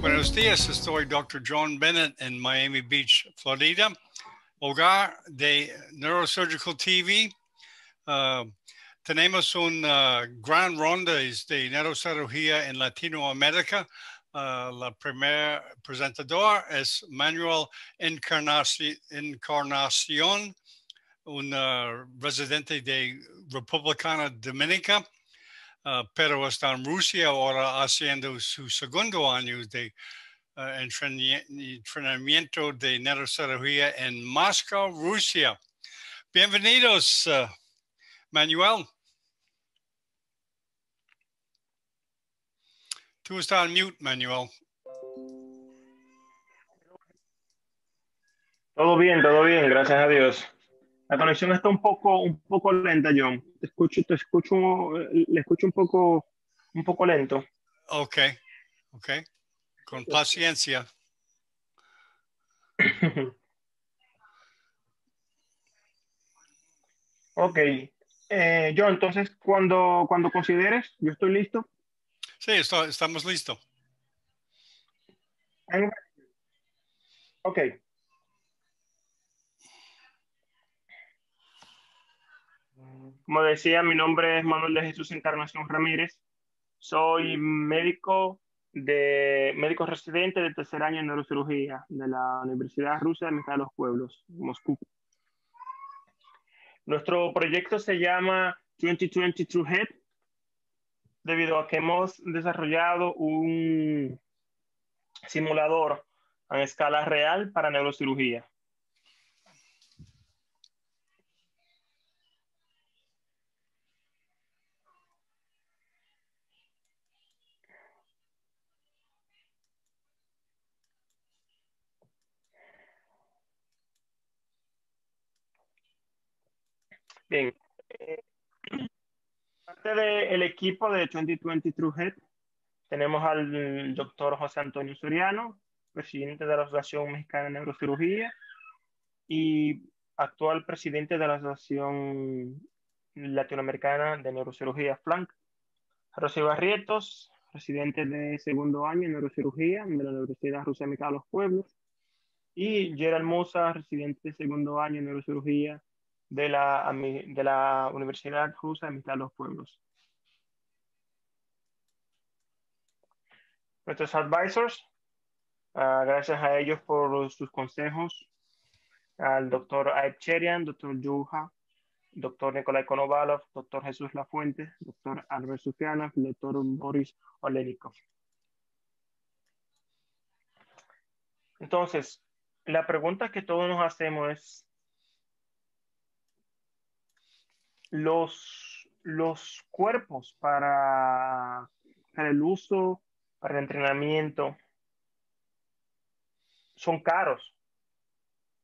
Buenos días, estoy Dr. John Bennett en Miami Beach, Florida, hogar de Neurosurgical TV. Tenemos una gran ronda de neurocirugía en Latinoamérica. La primera presentadora es Manuel Encarnación, un residente de República Dominicana, pero está en Rusia ahora haciendo su segundo año de entrenamiento de neurocirugía en Moscú, Rusia. Bienvenidos, Manuel. Tú estás en mute, Manuel. Todo bien, gracias a Dios. La conexión está un poco lenta, John. Le escucho un poco lento. Ok. Con paciencia. Ok. John, entonces, cuando consideres, yo estoy listo. Sí, estamos listos. Ok. Como decía, mi nombre es Manuel de Jesús Encarnación Ramírez. Soy médico residente de tercer año en neurocirugía de la Universidad Rusa de Amistad de los Pueblos, Moscú. Nuestro proyecto se llama 2022 Truehead, debido a que hemos desarrollado un simulador a escala real para neurocirugía. Bien. Parte del equipo de 2020 Truehead, tenemos al doctor José Antonio Suriano, presidente de la Asociación Mexicana de Neurocirugía y actual presidente de la Asociación Latinoamericana de Neurocirugía Flank. José Barrientos, presidente de segundo año en neurocirugía de la Universidad Rusa de Amistad de los Pueblos. Y Gerald Moza, residente de segundo año en neurocirugía de la Universidad Rusa de Amistad de los Pueblos. Nuestros advisors, gracias a ellos por sus consejos, al doctor Aip Cherian, doctor Yuha, doctor Nikolai Konovalov, doctor Jesús Lafuente, doctor Albert Sufianov, doctor Boris Olenikov. Entonces, la pregunta que todos nos hacemos es, los cuerpos para el uso, para el entrenamiento, son caros.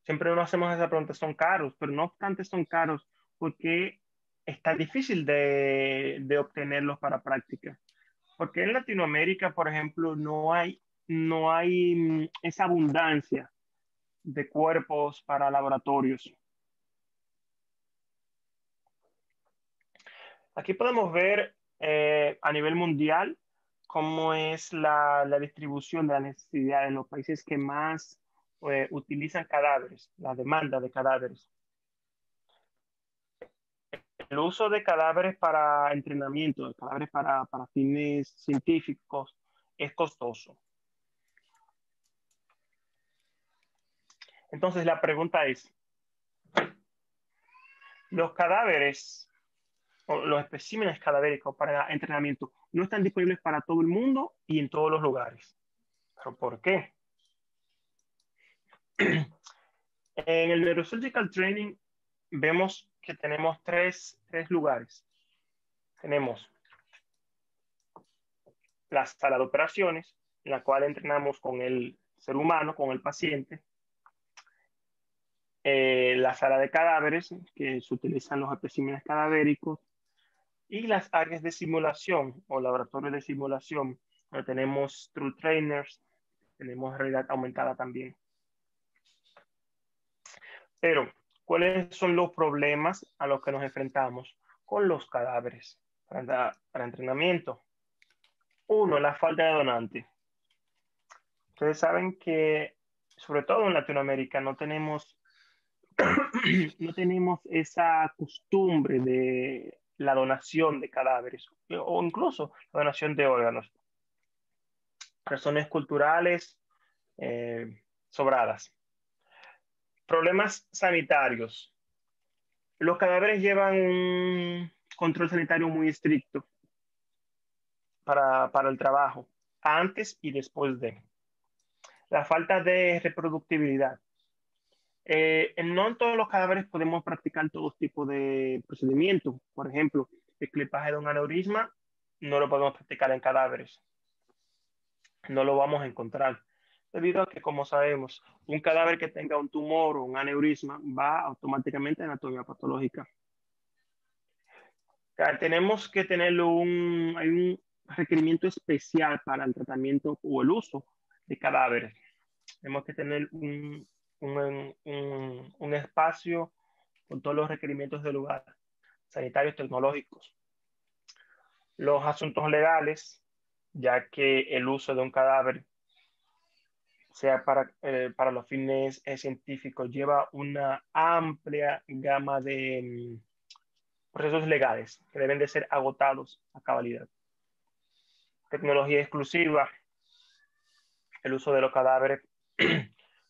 Siempre nos hacemos esa pregunta, son caros, pero no obstante son caros porque está difícil de obtenerlos para práctica. Porque en Latinoamérica, por ejemplo, no hay esa abundancia de cuerpos para laboratorios. Aquí podemos ver a nivel mundial cómo es la distribución de la necesidad en los países que más utilizan cadáveres, la demanda de cadáveres. El uso de cadáveres para entrenamiento, de cadáveres para fines científicos, es costoso. Entonces la pregunta es, los cadáveres, los especímenes cadavéricos para entrenamiento no están disponibles para todo el mundo y en todos los lugares. ¿Pero por qué? En el Neurosurgical Training vemos que tenemos tres lugares. Tenemos la sala de operaciones, en la cual entrenamos con el ser humano, con el paciente. La sala de cadáveres, que se utilizan los especímenes cadavéricos. Y las áreas de simulación o laboratorios de simulación, donde tenemos True Trainers, tenemos realidad aumentada también. Pero, ¿cuáles son los problemas a los que nos enfrentamos con los cadáveres para entrenamiento? Uno, la falta de donantes. Ustedes saben que, sobre todo en Latinoamérica, no tenemos esa costumbre de la donación de cadáveres o incluso la donación de órganos. Razones culturales sobradas. Problemas sanitarios. Los cadáveres llevan un control sanitario muy estricto para el trabajo, antes y después de. La falta de reproductibilidad. No en todos los cadáveres podemos practicar todo tipo de procedimientos. Por ejemplo, el clipaje de un aneurisma no lo podemos practicar en cadáveres. No lo vamos a encontrar. Debido a que, como sabemos, un cadáver que tenga un tumor o un aneurisma va automáticamente a anatomía patológica. Tenemos que tener hay un requerimiento especial para el tratamiento o el uso de cadáveres. Tenemos que tener un espacio con todos los requerimientos del lugar, sanitarios, tecnológicos. Los asuntos legales, ya que el uso de un cadáver, sea para los fines científicos, lleva una amplia gama de procesos legales que deben de ser agotados a cabalidad. Tecnología exclusiva, el uso de los cadáveres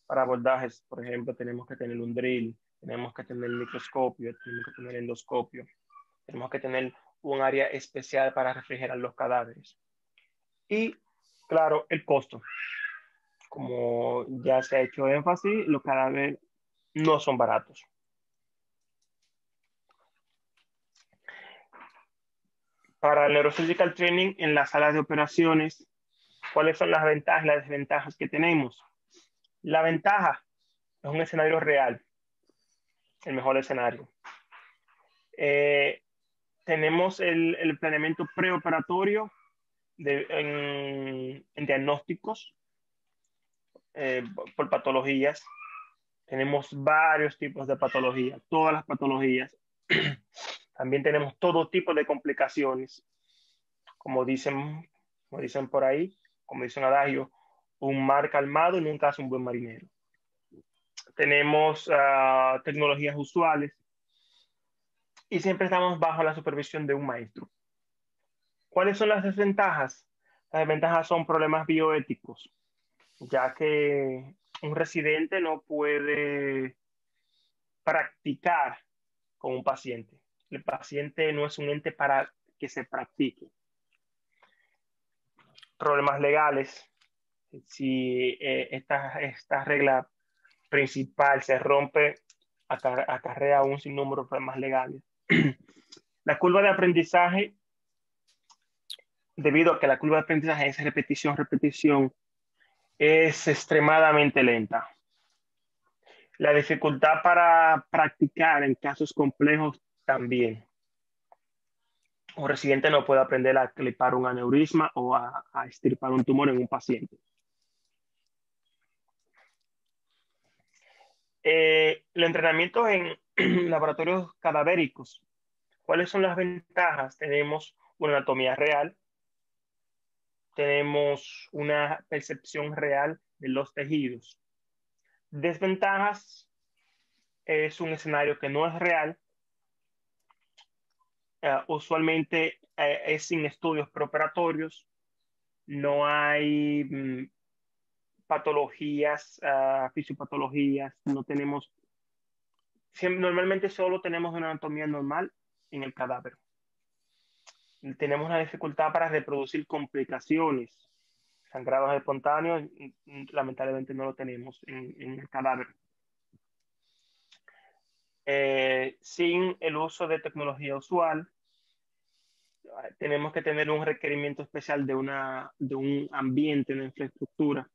para abordajes. Por ejemplo, tenemos que tener un drill, tenemos que tener microscopio, tenemos que tener endoscopio, tenemos que tener un área especial para refrigerar los cadáveres. Y, claro, el costo. Como ya se ha hecho énfasis, los cadáveres no son baratos. Para el Neurosurgical Training en las salas de operaciones, ¿cuáles son las ventajas y las desventajas que tenemos? La ventaja es un escenario real, el mejor escenario. Tenemos el planeamiento preoperatorio en diagnósticos por patologías. Tenemos varios tipos de patologías, todas las patologías. También tenemos todo tipo de complicaciones. Como dicen por ahí, como dice un adagio, un mar calmado nunca hace un buen marinero. Tenemos tecnologías usuales y siempre estamos bajo la supervisión de un maestro. ¿Cuáles son las desventajas? Las desventajas son problemas bioéticos, ya que un residente no puede practicar con un paciente. El paciente no es un ente para que se practique. Problemas legales. Si esta regla principal se rompe, acarrea un sinnúmero de problemas legales. La curva de aprendizaje. Debido a que la curva de aprendizaje es repetición, es extremadamente lenta. La dificultad para practicar en casos complejos también. Un residente no puede aprender a clipar un aneurisma o a extirpar un tumor en un paciente. El entrenamiento en laboratorios cadavéricos. ¿Cuáles son las ventajas? Tenemos una anatomía real. Tenemos una percepción real de los tejidos. Desventajas, es un escenario que no es real. Usualmente es sin estudios preoperatorios. No hay patologías, fisiopatologías. No tenemos, normalmente solo tenemos una anatomía normal en el cadáver. Tenemos una dificultad para reproducir complicaciones. Sangrados espontáneos, lamentablemente no lo tenemos en el cadáver. Sin el uso de tecnología usual, tenemos que tener un requerimiento especial de un ambiente, una infraestructura.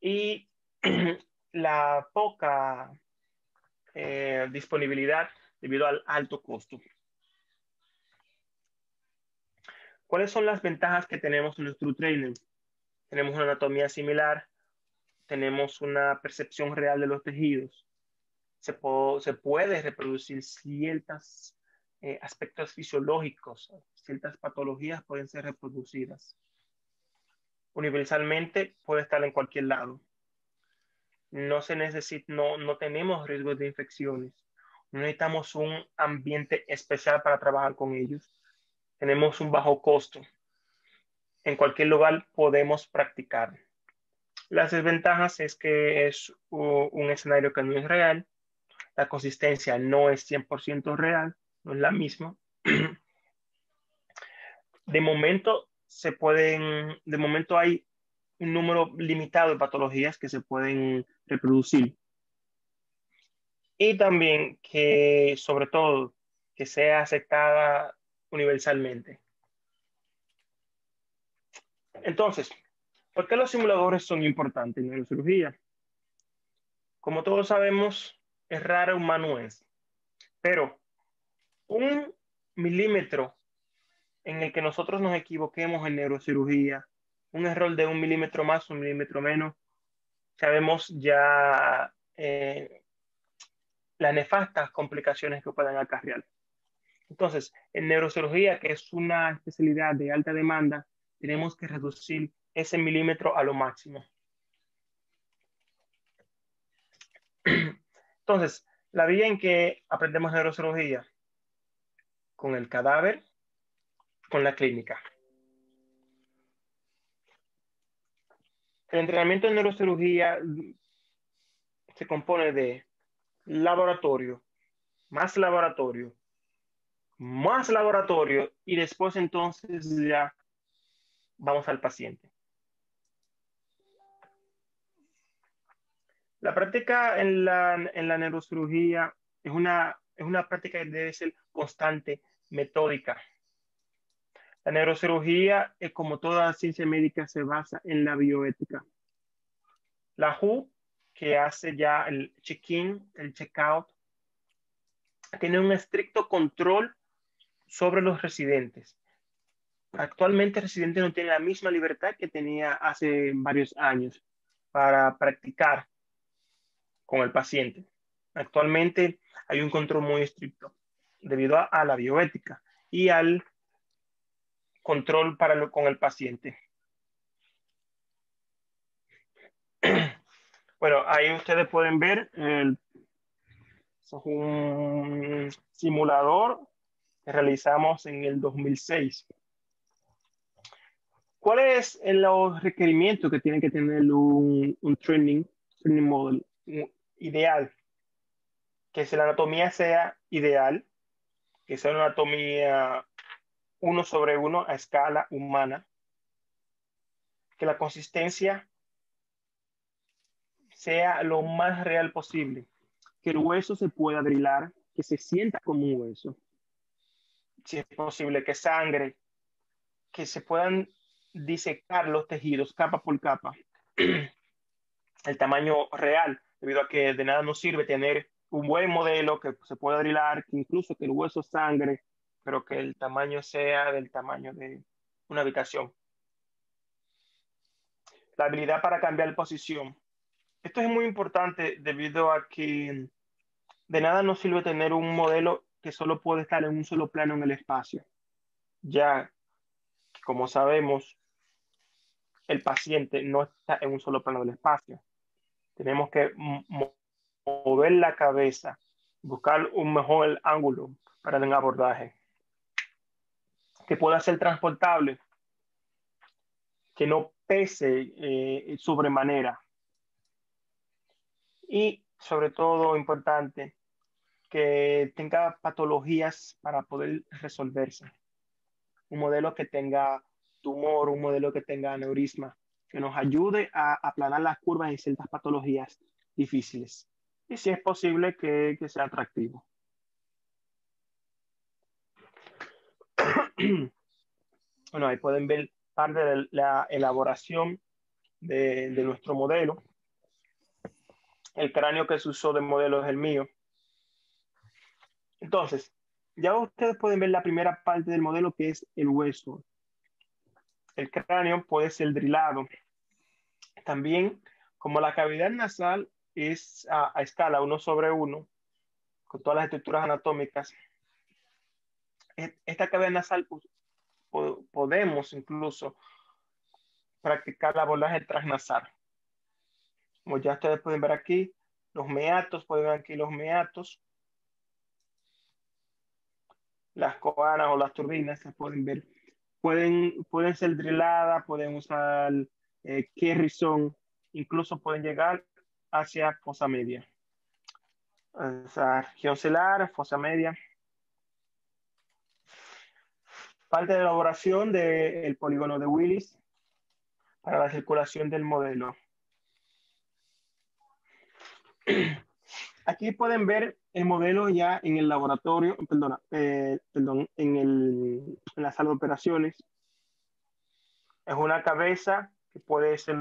Y la poca disponibilidad debido al alto costo. ¿Cuáles son las ventajas que tenemos en nuestro training? Tenemos una anatomía similar, tenemos una percepción real de los tejidos, se puede reproducir ciertos aspectos fisiológicos, ciertas patologías pueden ser reproducidas. Universalmente puede estar en cualquier lado. No se necesita, no tenemos riesgos de infecciones. No necesitamos un ambiente especial para trabajar con ellos. Tenemos un bajo costo. En cualquier lugar podemos practicar. Las desventajas es que es un escenario que no es real. La consistencia no es 100% real, no es la misma. De momento hay un número limitado de patologías que se pueden reproducir. Y también que, sobre todo, que sea aceptada universalmente. Entonces, ¿por qué los simuladores son importantes en neurocirugía? Como todos sabemos, es rara humanuense, pero un milímetro en el que nosotros nos equivoquemos en neurocirugía, un error de un milímetro más, un milímetro menos, sabemos ya las nefastas complicaciones que puedan acarrear. Entonces, en neurocirugía, que es una especialidad de alta demanda, tenemos que reducir ese milímetro a lo máximo. Entonces, la vía en que aprendemos neurocirugía, con el cadáver, con la clínica. El entrenamiento en neurocirugía se compone de laboratorio, más laboratorio, más laboratorio, y después entonces ya vamos al paciente. La práctica en la neurocirugía es una práctica que debe ser constante, metódica. La neurocirugía, como toda ciencia médica, se basa en la bioética. La WHO, que hace ya el check-in, el check-out, tiene un estricto control sobre los residentes. Actualmente, el residente no tiene la misma libertad que tenía hace varios años para practicar con el paciente. Actualmente hay un control muy estricto debido a la bioética y al control con el paciente. Bueno, ahí ustedes pueden ver es un simulador que realizamos en el 2006. ¿Cuáles son los requerimientos que tiene que tener un training model ideal? Que la anatomía sea ideal, que sea una anatomía 1:1 a escala humana, que la consistencia sea lo más real posible, que el hueso se pueda drillar, que se sienta como un hueso, si es posible, que sangre, que se puedan disecar los tejidos capa por capa, el tamaño real, debido a que de nada nos sirve tener un buen modelo que se pueda drillar, que incluso que el hueso sangre, pero que el tamaño sea del tamaño de una habitación. La habilidad para cambiar posición. Esto es muy importante debido a que de nada nos sirve tener un modelo que solo puede estar en un solo plano en el espacio. Ya, como sabemos, el paciente no está en un solo plano del espacio. Tenemos que mover la cabeza, buscar un mejor ángulo para el abordaje, que pueda ser transportable, que no pese sobremanera y, sobre todo, importante, que tenga patologías para poder resolverse. Un modelo que tenga tumor, un modelo que tenga aneurisma, que nos ayude a aplanar las curvas en ciertas patologías difíciles y, si es posible, que sea atractivo. Bueno, ahí pueden ver parte de la elaboración de nuestro modelo. El cráneo que se usó de modelo es el mío. Entonces, ya ustedes pueden ver la primera parte del modelo, que es el hueso. El cráneo puede ser drilado. También, como la cavidad nasal es a escala 1/1, con todas las estructuras anatómicas. Esta cavidad nasal podemos incluso practicar la abordaje transnasal. Como ya ustedes pueden ver aquí, los meatos, pueden ver aquí los meatos. Las coanas o las turbinas se pueden ver. Pueden ser drilladas, pueden usar kerrizón, incluso pueden llegar hacia fosa media. O sea, región celar, fosa media. Parte de la elaboración del polígono de Willis para la circulación del modelo. Aquí pueden ver el modelo ya en el laboratorio, en la sala de operaciones. Es una cabeza que puede ser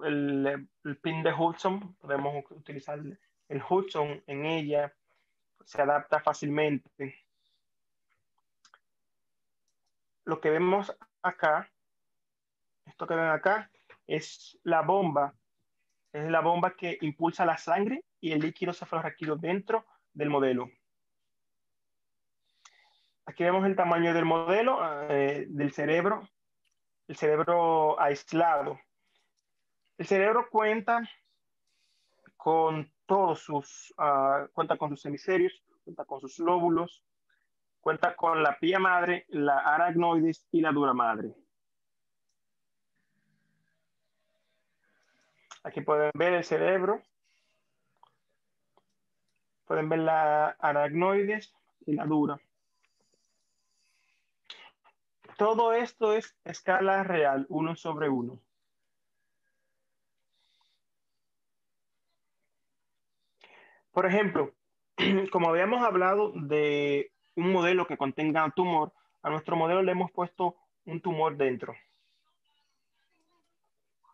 el pin de Hudson. Podemos utilizar el Hudson en ella. Se adapta fácilmente. Lo que vemos acá, esto que ven acá, es la bomba. Es la bomba que impulsa la sangre y el líquido cefalorraquídeo dentro del modelo. Aquí vemos el tamaño del modelo, del cerebro, el cerebro aislado. El cerebro cuenta con sus hemisferios, cuenta con sus lóbulos, cuenta con la pía madre, la aracnoides y la dura madre. Aquí pueden ver el cerebro, pueden ver la aracnoides y la dura. Todo esto es escala real, 1/1. Por ejemplo, como habíamos hablado de un modelo que contenga un tumor, a nuestro modelo le hemos puesto un tumor dentro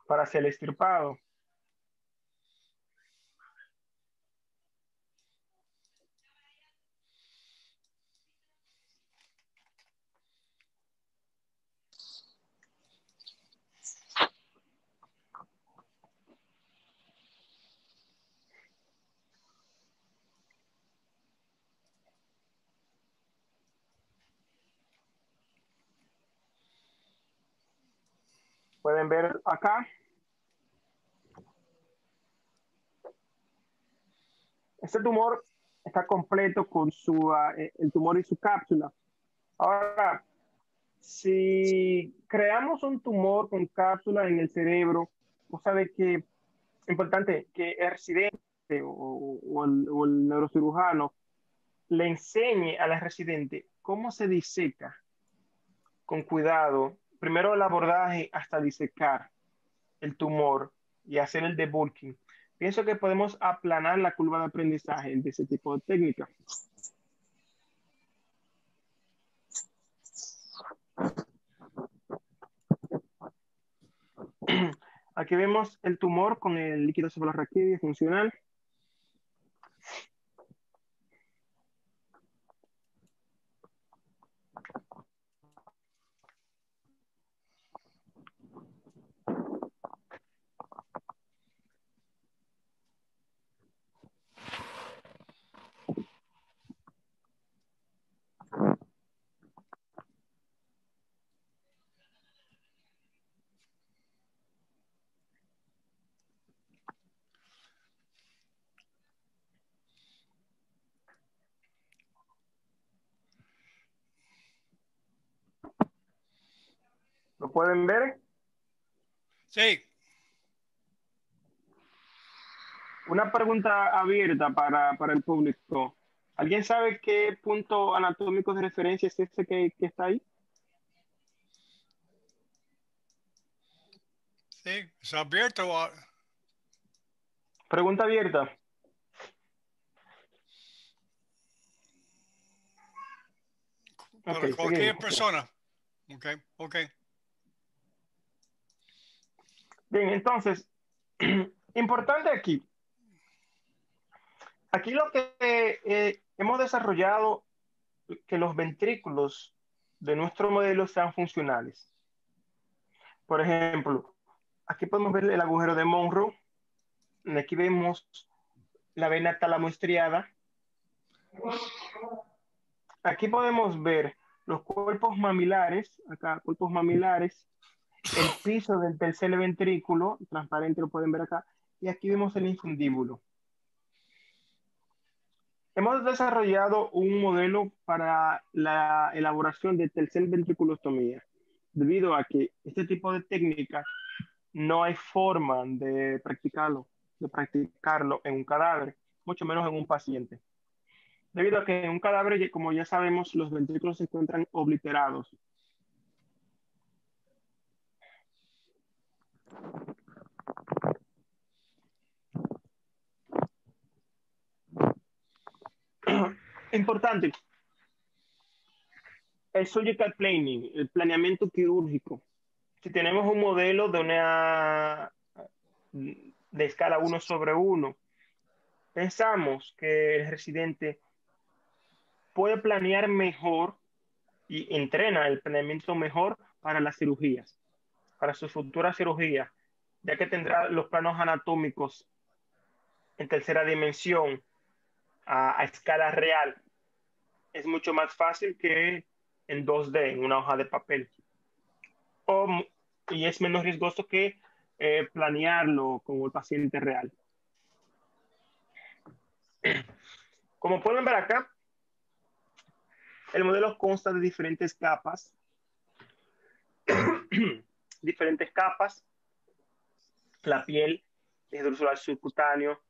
para ser extirpado. Pueden ver acá. Este tumor está completo con el tumor y su cápsula. Ahora, si creamos un tumor con cápsula en el cerebro, cosa de que es importante que el residente o el neurocirujano le enseñe a la residente cómo se diseca con cuidado. Primero el abordaje hasta disecar el tumor y hacer el debulking. Pienso que podemos aplanar la curva de aprendizaje de ese tipo de técnica. Aquí vemos el tumor con el líquido cefalorraquídeo funcional. ¿Lo pueden ver? Sí. Una pregunta abierta para el público. ¿Alguien sabe qué punto anatómico de referencia es este que está ahí? Sí, es abierto. Pregunta abierta. Para cualquier persona. Ok, ok. Bien, entonces, importante aquí. Aquí lo que hemos desarrollado que los ventrículos de nuestro modelo sean funcionales. Por ejemplo, aquí podemos ver el agujero de Monroe. Aquí vemos la vena talamoestriada. Aquí podemos ver los cuerpos mamilares, acá, cuerpos mamilares, el piso del tercer ventrículo, transparente, lo pueden ver acá, y aquí vemos el infundíbulo. Hemos desarrollado un modelo para la elaboración de tercer ventriculostomía, debido a que este tipo de técnicas no hay forma de practicarlo en un cadáver, mucho menos en un paciente. Debido a que en un cadáver, como ya sabemos, los ventrículos se encuentran obliterados. Importante. El surgical planning, el planeamiento quirúrgico. Si tenemos un modelo de escala 1/1, pensamos que el residente puede planear mejor y entrena el planeamiento mejor para las cirugías, para sus futuras cirugías, ya que tendrá los planos anatómicos en tercera dimensión a escala real. Es mucho más fácil que en 2D, en una hoja de papel. Y es menos riesgoso que planearlo con el paciente real. Como pueden ver acá, el modelo consta de diferentes capas, la piel, tejido grueso subcutáneo,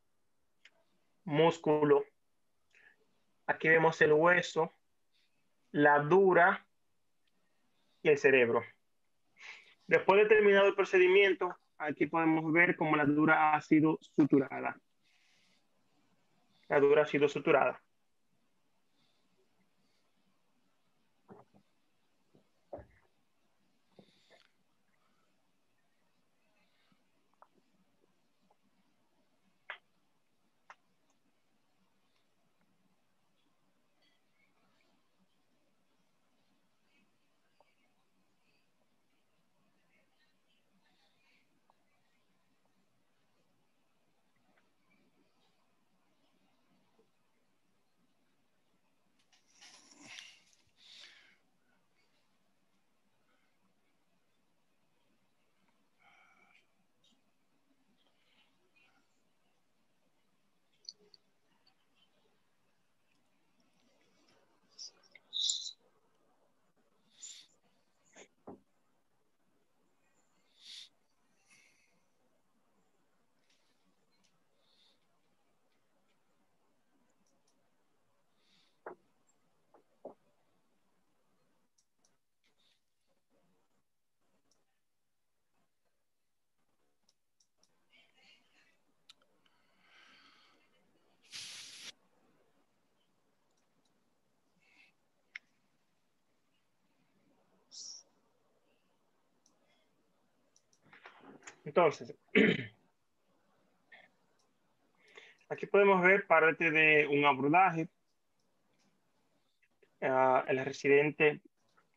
músculo. Aquí vemos el hueso, la dura y el cerebro. Después de terminado el procedimiento, aquí podemos ver cómo la dura ha sido suturada. La dura ha sido suturada. Entonces, aquí podemos ver parte de un abordaje. El residente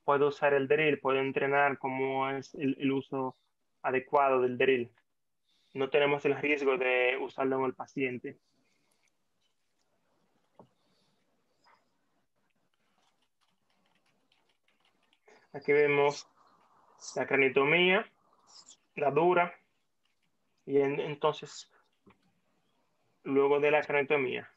puede usar el drill, puede entrenar cómo es el uso adecuado del drill. No tenemos el riesgo de usarlo en el paciente. Aquí vemos la cranitomía, la dura, y entonces luego de la cranitomía.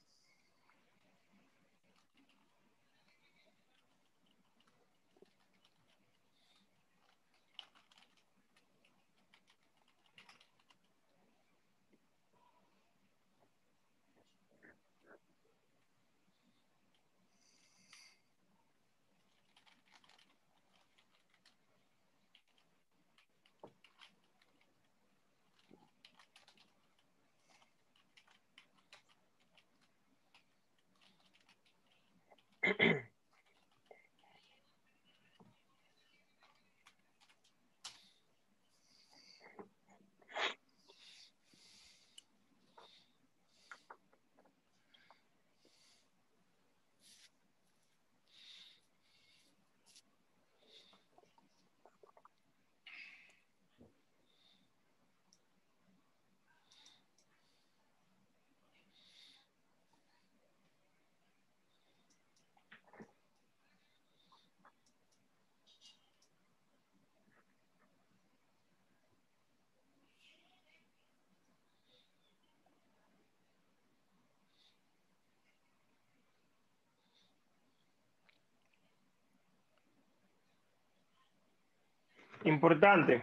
importante.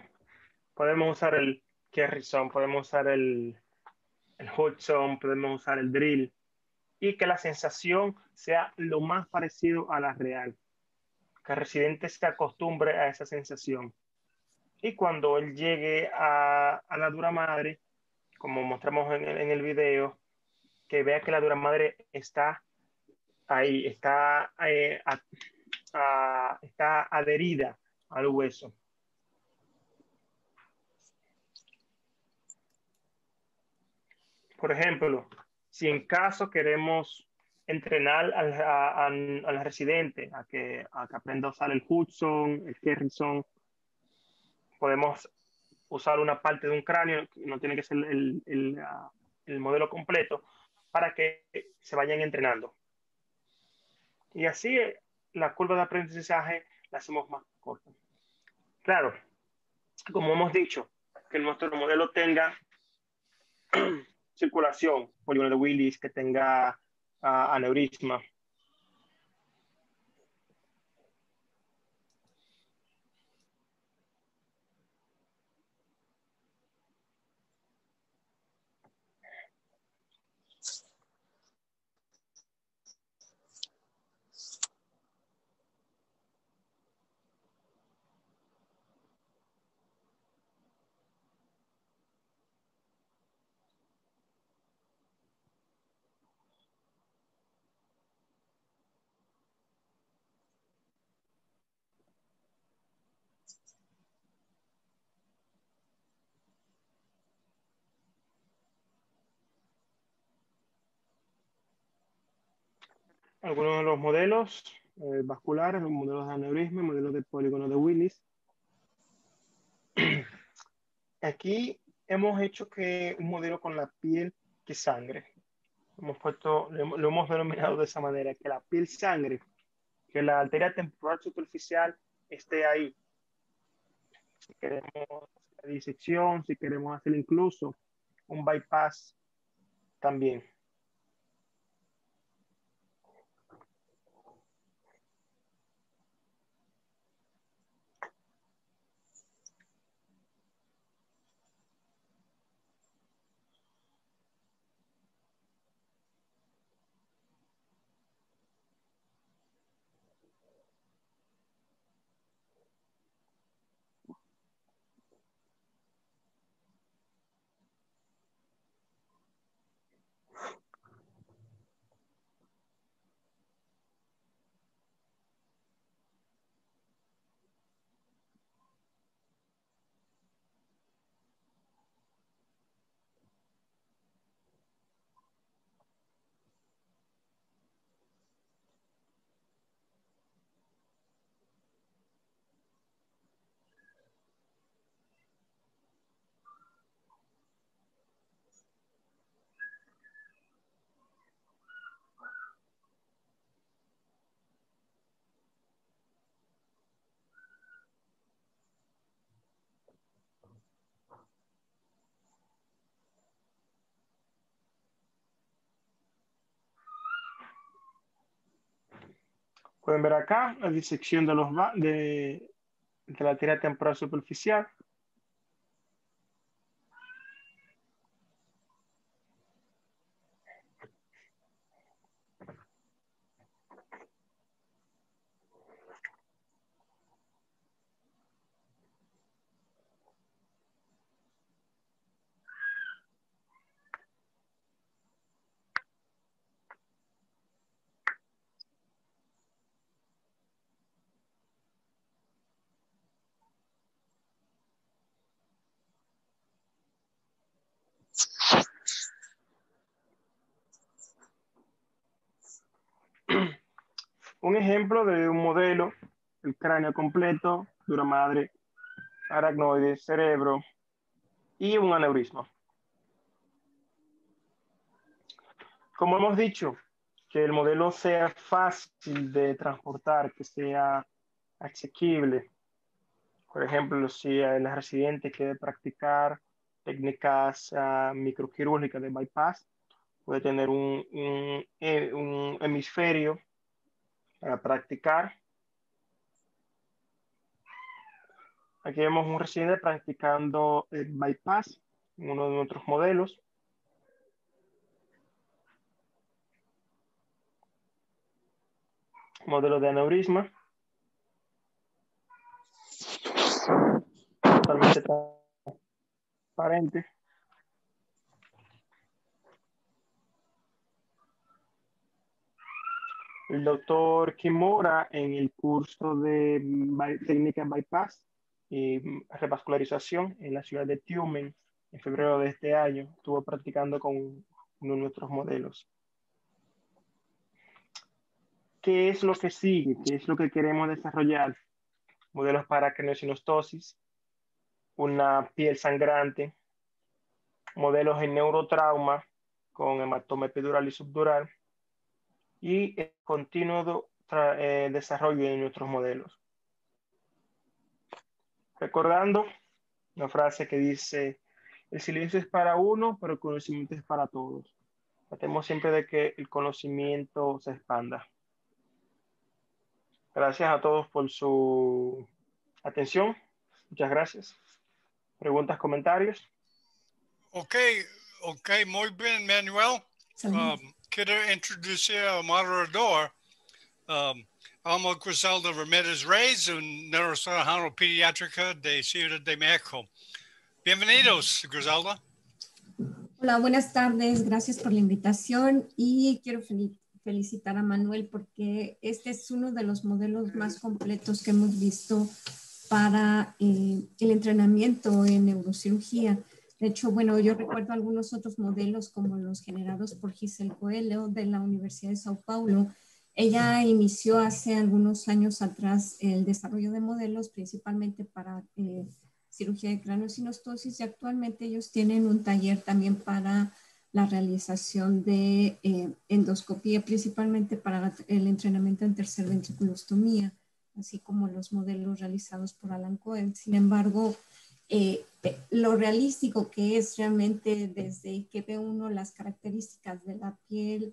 Podemos usar el carry zone, podemos usar el hot zone, podemos usar el drill y que la sensación sea lo más parecido a la real. Que el residente se acostumbre a esa sensación. Y cuando él llegue a la dura madre, como mostramos en el video, que vea que la dura madre está ahí, está adherida al hueso. Por ejemplo, si en caso queremos entrenar al residente a que aprenda a usar el Hudson, el Harrison, podemos usar una parte de un cráneo, no tiene que ser el modelo completo, para que se vayan entrenando. Y así la curva de aprendizaje la hacemos más corta. Claro, como hemos dicho, que nuestro modelo tenga circulación, polígono de Willis, que tenga aneurisma. Algunos de los modelos vasculares, los modelos de aneurisma, modelos de polígono de Willis. Aquí hemos hecho que un modelo con la piel que sangre. Lo hemos denominado de esa manera, que la piel sangre, que la arteria temporal superficial esté ahí. Si queremos la disección, si queremos hacer incluso un bypass también. Pueden ver acá la disección de la arteria temporal superficial. Un ejemplo de un modelo, el cráneo completo, dura madre, aracnoides, cerebro y un aneurisma. Como hemos dicho, que el modelo sea fácil de transportar, que sea asequible. Por ejemplo, si el residente quiere practicar técnicas microquirúrgicas de bypass, puede tener un hemisferio para practicar. Aquí vemos un residente practicando el bypass, uno de nuestros modelos. Modelo de aneurisma. Totalmente transparente. El doctor Kimura en el curso de técnica bypass y revascularización en la ciudad de Tiumen en febrero de este año estuvo practicando con uno de nuestros modelos. ¿Qué es lo que sigue? ¿Qué es lo que queremos desarrollar? Modelos para craneosinostosis, una piel sangrante, modelos en neurotrauma con hematoma epidural y subdural y el continuo desarrollo de nuestros modelos. Recordando una frase que dice, el silencio es para uno, pero el conocimiento es para todos. Tratemos siempre de que el conocimiento se expanda. Gracias a todos por su atención. Muchas gracias. ¿Preguntas, comentarios? Ok, muy bien, Manuel. Quiero introducir al moderador, Alma Griselda Ramírez Reyes, un neurocirujano pediátrica de Ciudad de México. Bienvenidos, Griselda. Hola, buenas tardes. Gracias por la invitación y quiero felicitar a Manuel porque este es uno de los modelos más completos que hemos visto para el entrenamiento en neurocirugía. De hecho, bueno, yo recuerdo algunos otros modelos como los generados por Giselle Coelho de la Universidad de Sao Paulo. Ella inició hace algunos años atrás el desarrollo de modelos principalmente para cirugía de craneosinostosis y actualmente ellos tienen un taller también para la realización de endoscopía, principalmente para el entrenamiento en tercer ventriculostomía, así como los modelos realizados por Alan Coelho. Sin embargo, lo realístico que es realmente desde que ve uno las características de la piel,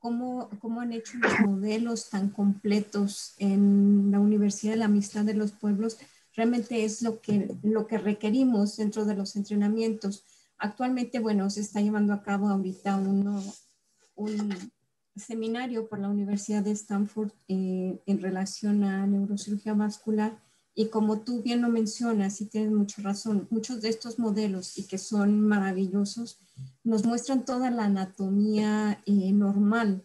cómo han hecho los modelos tan completos en la Universidad de la Amistad de los Pueblos, realmente es lo que requerimos dentro de los entrenamientos. Actualmente, bueno, se está llevando a cabo ahorita un seminario por la Universidad de Stanford en relación a neurocirugía vascular y como tú bien lo mencionas y tienes mucha razón, muchos de estos modelos y que son maravillosos nos muestran toda la anatomía normal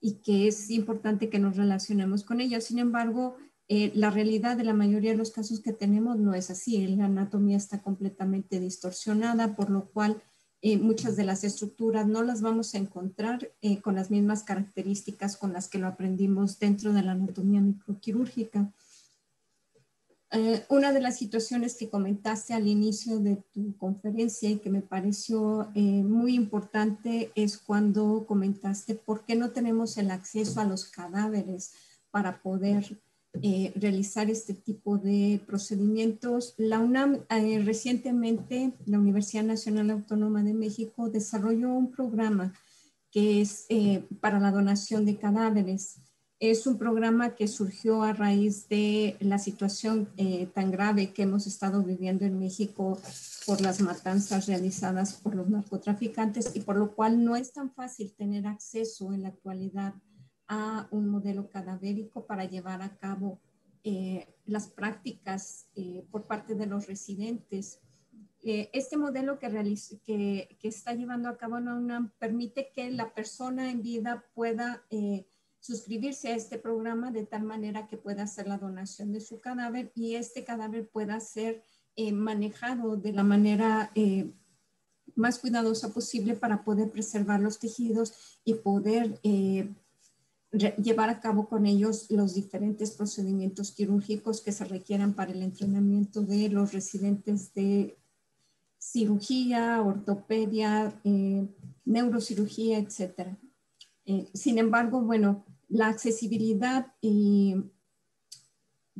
y que es importante que nos relacionemos con ella. Sin embargo, la realidad de la mayoría de los casos que tenemos no es así. La anatomía está completamente distorsionada, por lo cual muchas de las estructuras no las vamos a encontrar con las mismas características con las que lo aprendimos dentro de la anatomía microquirúrgica. Una de las situaciones que comentaste al inicio de tu conferencia y que me pareció muy importante es cuando comentaste por qué no tenemos el acceso a los cadáveres para poder realizar este tipo de procedimientos. La UNAM recientemente, la Universidad Nacional Autónoma de México, desarrolló un programa que es para la donación de cadáveres. Es un programa que surgió a raíz de la situación tan grave que hemos estado viviendo en México por las matanzas realizadas por los narcotraficantes y por lo cual no es tan fácil tener acceso en la actualidad a un modelo cadavérico para llevar a cabo las prácticas por parte de los residentes. Este modelo que está llevando a cabo la UNAM permite que la persona en vida pueda suscribirse a este programa de tal manera que pueda hacer la donación de su cadáver y este cadáver pueda ser manejado de la manera más cuidadosa posible para poder preservar los tejidos y poder llevar a cabo con ellos los diferentes procedimientos quirúrgicos que se requieran para el entrenamiento de los residentes de cirugía, ortopedia, neurocirugía, etc. Sin embargo, bueno, la accesibilidad y,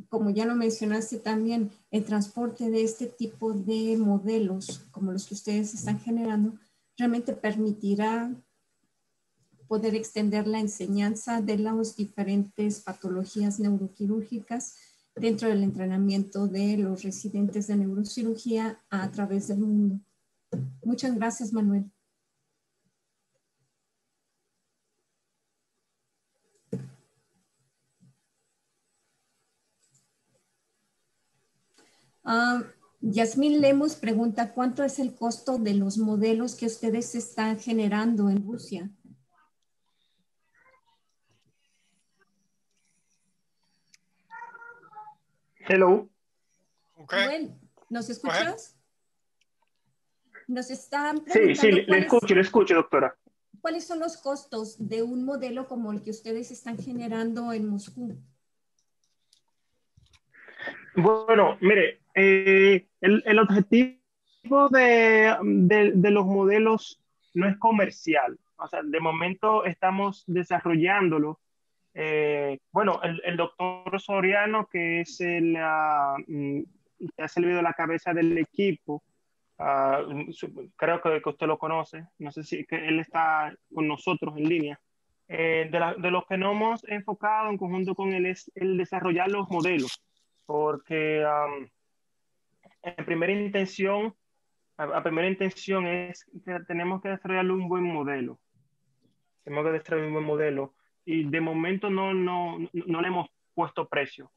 como ya lo mencionaste también, el transporte de este tipo de modelos, como los que ustedes están generando, realmente permitirá poder extender la enseñanza de las diferentes patologías neuroquirúrgicas dentro del entrenamiento de los residentes de neurocirugía a través del mundo. Muchas gracias, Manuel. Yasmin Lemos pregunta, ¿cuánto es el costo de los modelos que ustedes están generando en Rusia? Hello. Okay. Manuel, ¿nos escuchas? Nos están preguntando. Sí, le escucho, doctora. ¿Cuáles son los costos de un modelo como el que ustedes están generando en Moscú? Bueno, mire, el objetivo de los modelos no es comercial. O sea, de momento estamos desarrollándolo. Bueno, el doctor Suriano, que es que ha servido a la cabeza del equipo, creo que usted lo conoce, no sé si que él está con nosotros en línea, de los que no hemos enfocado en conjunto con él es el desarrollar los modelos, porque a primera intención es que tenemos que desarrollar un buen modelo, y de momento no le hemos puesto precio.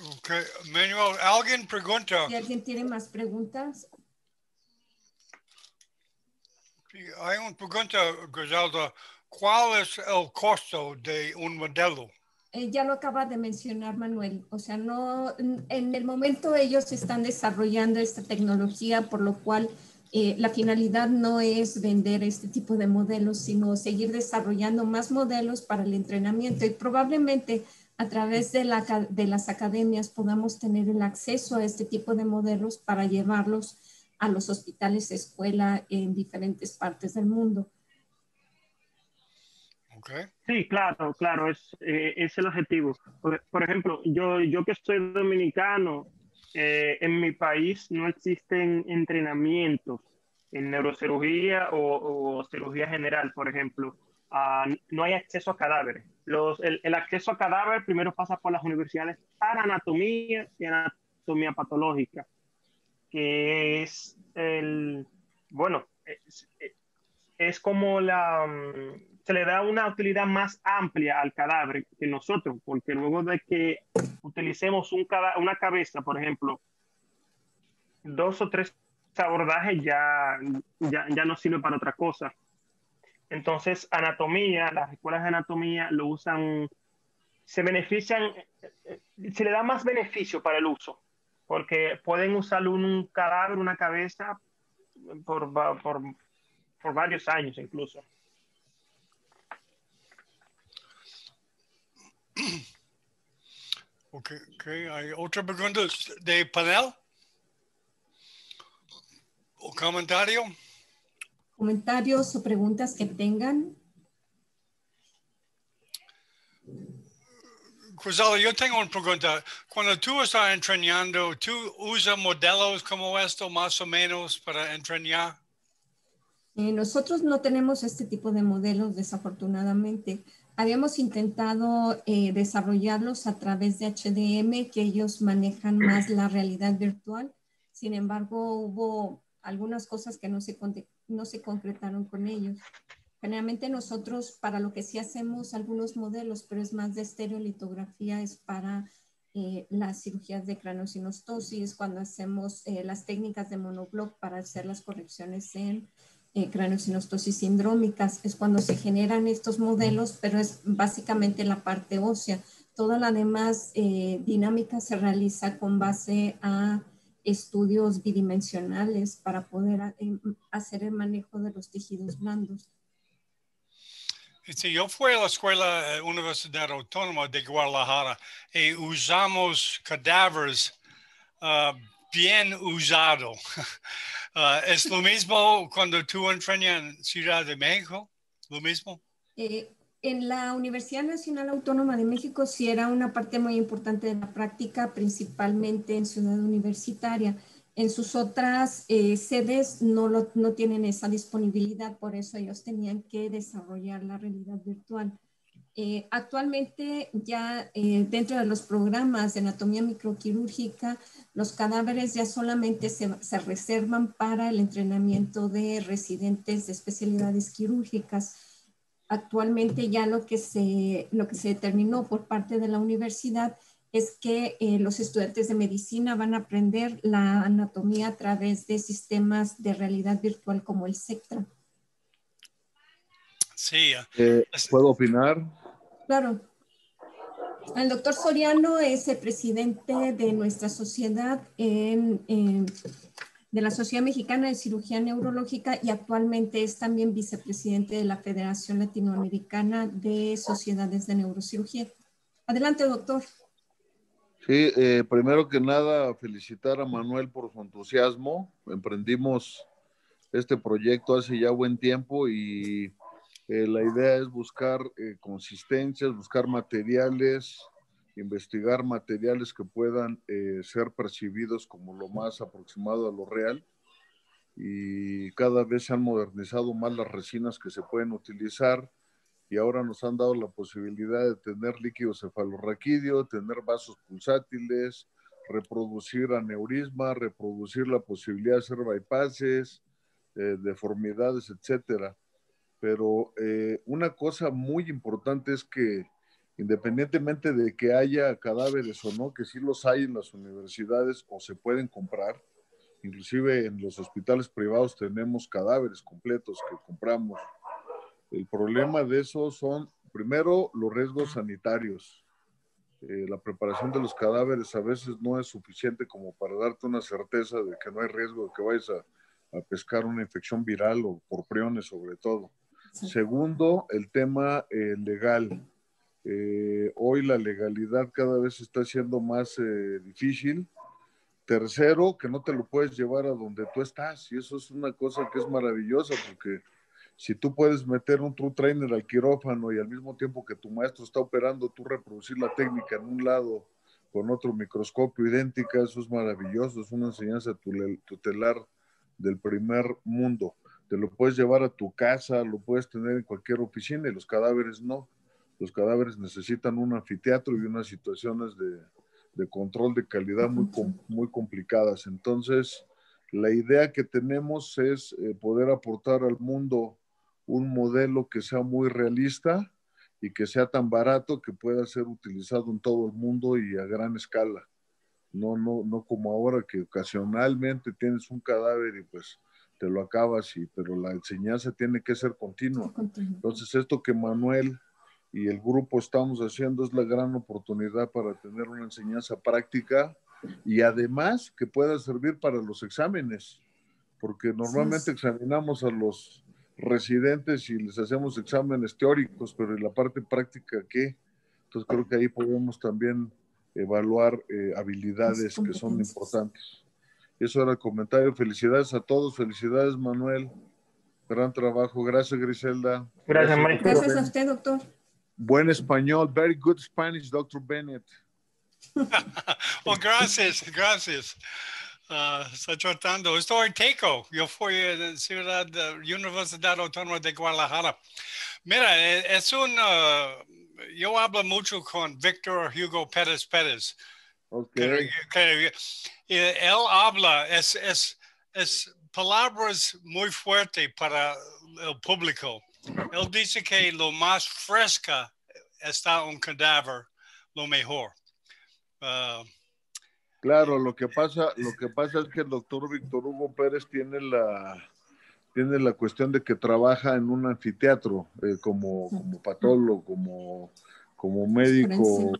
Ok, Manuel, alguien pregunta. ¿Y alguien tiene más preguntas? Hay una pregunta, Griselda. ¿Cuál es el costo de un modelo? Ya lo acaba de mencionar Manuel. O sea, no, en el momento ellos están desarrollando esta tecnología, por lo cual... la finalidad no es vender este tipo de modelos, sino seguir desarrollando más modelos para el entrenamiento, y probablemente a través de las academias podamos tener el acceso a este tipo de modelos para llevarlos a los hospitales de escuela en diferentes partes del mundo. Okay. Sí, claro, claro, es el objetivo. Por ejemplo, yo que soy dominicano, en mi país no existen entrenamientos en neurocirugía o cirugía general, por ejemplo. No hay acceso a cadáveres. El acceso a cadáver primero pasa por las universidades para anatomía y anatomía patológica, que es es como se le da una utilidad más amplia al cadáver que nosotros, porque luego de que utilicemos una cabeza, por ejemplo, 2 o 3 abordajes ya no sirve para otra cosa. Entonces, anatomía, las escuelas de anatomía lo usan, se le da más beneficio para el uso, porque pueden usar un cadáver, una cabeza, por varios años incluso. Okay. ¿Hay otra pregunta de panel? ¿O comentario? ¿Comentarios o preguntas que tengan? Griselda, yo tengo una pregunta. Cuando tú estás entrenando, ¿tú usas modelos como esto más o menos para entrenar? Nosotros no tenemos este tipo de modelos, desafortunadamente. Habíamos intentado desarrollarlos a través de HDM, que ellos manejan más la realidad virtual. Sin embargo, hubo algunas cosas que no se concretaron con ellos. Generalmente nosotros, para lo que sí hacemos algunos modelos, pero es más de estereolitografía, es para las cirugías de craneosinostosis, cuando hacemos las técnicas de monobloc para hacer las correcciones en... craneosinostosis sindrómicas, es cuando se generan estos modelos, pero es básicamente la parte ósea. Toda la demás dinámica se realiza con base a estudios bidimensionales para poder hacer el manejo de los tejidos blandos. Sí, yo fui a la escuela Universidad Autónoma de Guadalajara y usamos cadáveres bien usado. ¿Es lo mismo cuando tú entrenas en Ciudad de México? ¿Lo mismo? En la Universidad Nacional Autónoma de México sí era una parte muy importante de la práctica, principalmente en Ciudad Universitaria. En sus otras sedes no tienen esa disponibilidad, por eso ellos tenían que desarrollar la realidad virtual. Actualmente ya dentro de los programas de anatomía microquirúrgica, los cadáveres ya solamente se reservan para el entrenamiento de residentes de especialidades quirúrgicas. Actualmente ya lo que se determinó por parte de la universidad es que los estudiantes de medicina van a aprender la anatomía a través de sistemas de realidad virtual como el SECTRA. Sí. ¿Puedo opinar? Claro. El doctor Suriano es el presidente de nuestra sociedad, de la Sociedad Mexicana de Cirugía Neurológica, y actualmente es también vicepresidente de la Federación Latinoamericana de Sociedades de Neurocirugía. Adelante, doctor. Sí, primero que nada, felicitar a Manuel por su entusiasmo. Emprendimos este proyecto hace ya buen tiempo y la idea es buscar consistencias, buscar materiales, investigar materiales que puedan ser percibidos como lo más aproximado a lo real, y cada vez se han modernizado más las resinas que se pueden utilizar y ahora nos han dado la posibilidad de tener líquido cefalorraquídeo, tener vasos pulsátiles, reproducir aneurisma, reproducir la posibilidad de hacer bypasses, deformidades, etcétera. Pero una cosa muy importante es que independientemente de que haya cadáveres o no, que sí los hay en las universidades o se pueden comprar, inclusive en los hospitales privados tenemos cadáveres completos que compramos. El problema de eso son, primero, los riesgos sanitarios. La preparación de los cadáveres a veces no es suficiente como para darte una certeza de que no hay riesgo de que vayas a pescar una infección viral o por priones sobre todo. Sí. Segundo, el tema legal. Hoy la legalidad cada vez está siendo más difícil. Tercero, que no te lo puedes llevar a donde tú estás, y eso es una cosa que es maravillosa, porque si tú puedes meter un true trainer al quirófano y al mismo tiempo que tu maestro está operando, tú reproducir la técnica en un lado con otro microscopio idéntica, eso es maravilloso, es una enseñanza tutelar del primer mundo. Te lo puedes llevar a tu casa, lo puedes tener en cualquier oficina, y los cadáveres no. Los cadáveres necesitan un anfiteatro y unas situaciones de control de calidad muy complicadas. Entonces, la idea que tenemos es poder aportar al mundo un modelo que sea muy realista y que sea tan barato que pueda ser utilizado en todo el mundo y a gran escala. No como ahora que ocasionalmente tienes un cadáver y pues te lo acabas, pero la enseñanza tiene que ser continua. Entonces, esto que Manuel y el grupo estamos haciendo es la gran oportunidad para tener una enseñanza práctica y además que pueda servir para los exámenes, porque normalmente examinamos a los residentes y les hacemos exámenes teóricos, pero en la parte práctica, ¿qué? Entonces creo que ahí podemos también evaluar habilidades que son importantes. Eso era el comentario. Felicidades a todos, felicidades Manuel, gran trabajo. Gracias Griselda. Gracias María. Gracias a usted, doctor. Buen español, very good Spanish, Dr. Bennett. Well, gracias, gracias. Está tratando. Estoy teco. Yo fui de Ciudad Universidad Autónoma de Guadalajara. Mira, yo hablo mucho con Víctor Hugo Pérez Pérez. Okay. Él habla, es palabras muy fuertes para el público. Él dice que lo más fresca está un cadáver, lo mejor. Claro, lo que pasa es que el doctor Víctor Hugo Pérez tiene la cuestión de que trabaja en un anfiteatro como patólogo, como médico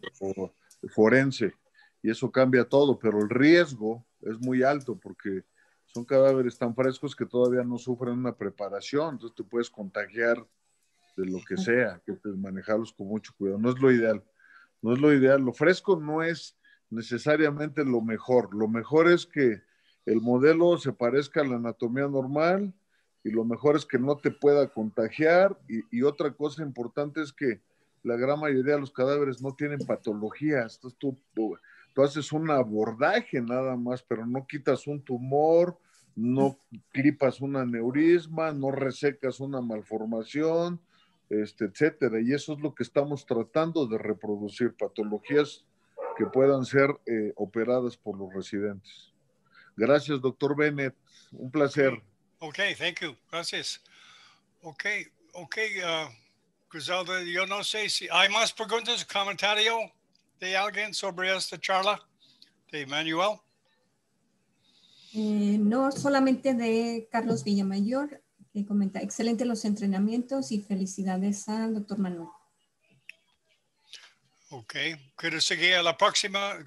forense, y eso cambia todo, pero el riesgo es muy alto porque son cadáveres tan frescos que todavía no sufren una preparación, entonces te puedes contagiar de lo que sea, que manejarlos con mucho cuidado. No es lo ideal, no es lo ideal. Lo fresco no es necesariamente lo mejor. Lo mejor es que el modelo se parezca a la anatomía normal y lo mejor es que no te pueda contagiar. Y otra cosa importante es que la gran mayoría de los cadáveres no tienen patologías. Entonces tú tú haces un abordaje nada más, pero no quitas un tumor, no clipas un aneurisma, no resecas una malformación, etcétera. Y eso es lo que estamos tratando de reproducir, patologías que puedan ser operadas por los residentes. Gracias, doctor Bennett. Un placer. Okay, thank you. Gracias. Okay, Griselda, yo no sé si hay más preguntas, comentario de alguien sobre esta charla de Manuel. No, solamente de Carlos Villamayor, que comenta, excelente los entrenamientos y felicidades al doctor Manuel. Ok, quiero seguir a la próxima